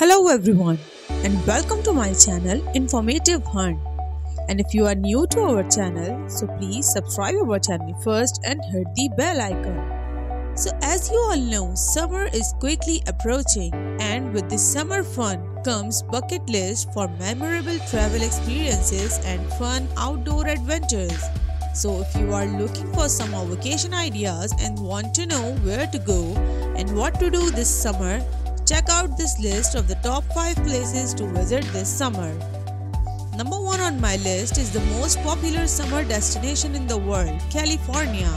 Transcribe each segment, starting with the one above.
Hello everyone, and welcome to my channel Informative Hunt. And if you are new to our channel, so please subscribe our channel first and hit the bell icon. So as you all know, summer is quickly approaching, and with the summer fun comes bucket list for memorable travel experiences and fun outdoor adventures. So if you are looking for some vacation ideas and want to know where to go and what to do this summer, check out this list of the top 5 places to visit this summer. Number 1 on my list is the most popular summer destination in the world, California.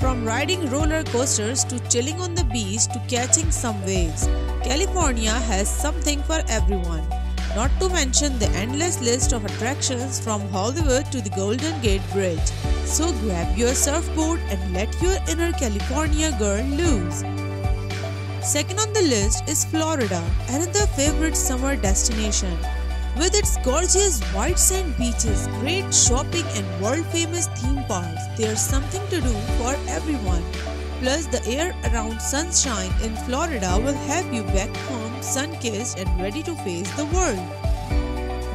From riding roller coasters to chilling on the beach to catching some waves, California has something for everyone. Not to mention the endless list of attractions from Hollywood to the Golden Gate Bridge. So grab your surfboard and let your inner California girl loose. Second on the list is Florida, another favorite summer destination. With its gorgeous white sand beaches, great shopping and world-famous theme parks, there's something to do for everyone. Plus, the air around sunshine in Florida will have you back home, sun-kissed and ready to face the world.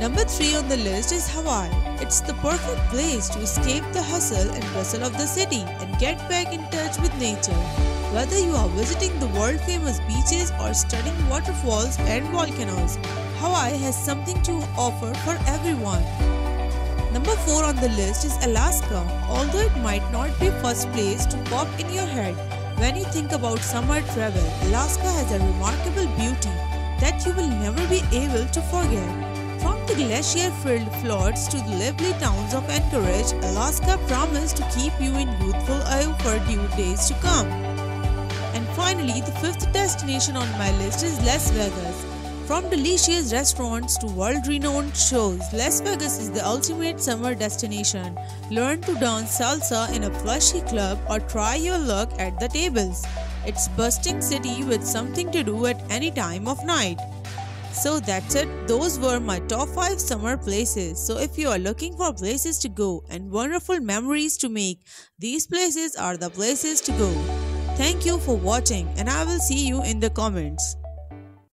Number 3 on the list is Hawaii. It's the perfect place to escape the hustle and bustle of the city and get back in touch with nature. Whether you are visiting the world-famous beaches or stunning waterfalls and volcanoes, Hawaii has something to offer for everyone. Number 4 on the list is Alaska. Although it might not be first place to pop in your head when you think about summer travel, Alaska has a remarkable beauty that you will never be able to forget. From the glacier-filled fjords to the lively towns of Anchorage, Alaska promises to keep you in youthful awe for days to come. And finally, the 5th destination on my list is Las Vegas. From delicious restaurants to world-renowned shows, Las Vegas is the ultimate summer destination. Learn to dance salsa in a flashy club or try your luck at the tables. It's a bustling city with something to do at any time of night. So that's it, those were my top 5 summer places. So if you are looking for places to go and wonderful memories to make, these places are the places to go. Thank you for watching, and I will see you in the comments.